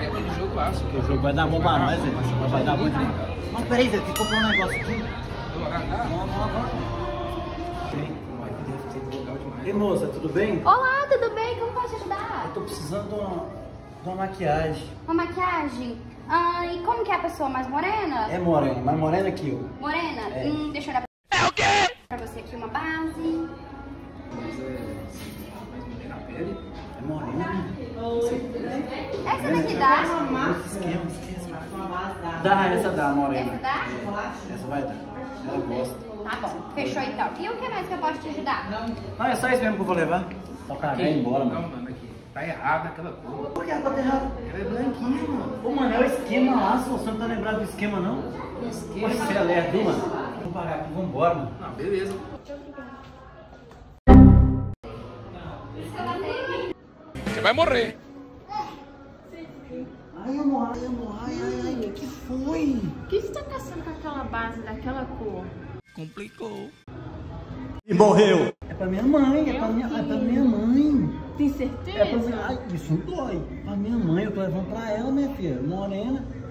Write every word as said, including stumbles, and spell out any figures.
É aquele jogo, acho. Que o jogo vai dar bom pra nós, Zé. Vai dar bom também. Mas peraí, Zé, tem que comprar um negócio aqui. Vamos agora. Ei, moça, tudo bem? Olá, tudo bem? Como posso ajudar? Eu tô precisando de uma, de uma maquiagem. Uma maquiagem? Ah, e como que é a pessoa? Mais morena? É morena, mais morena que eu. Morena? É. Hum, deixa eu olhar pra... É o quê? Pra você aqui uma base. Mas é... mais morena a pele? É morena. Essa daqui dá? Dá, essa dá, morena. Essa dá? Essa vai dar. Ela gosta. Tá bom, fechou então. E o que mais que eu posso te ajudar? Não, é só isso mesmo que eu vou levar. Só cagar e ir embora, mano. Não, mano, aqui. Tá errada aquela coisa. Por que ela tá errada? Ela é branquinha, mano. Ô, mano, é o esquema lá, só. Você não tá lembrado do esquema, não? O esquema? Pode ser alerta, mano. Vamos parar aqui, vamos embora, mano. Ah, beleza. Você vai morrer. Ai, amor, ai, amor, ai, ai, ai, que foi? O que você tá caçando com aquela base daquela cor? Complicou. E morreu. É pra minha mãe, é, é pra minha, é pra minha mãe. Tem certeza? É pra minha... Ai, isso dói. Pra minha mãe, eu tô levando pra ela, minha filha, morena.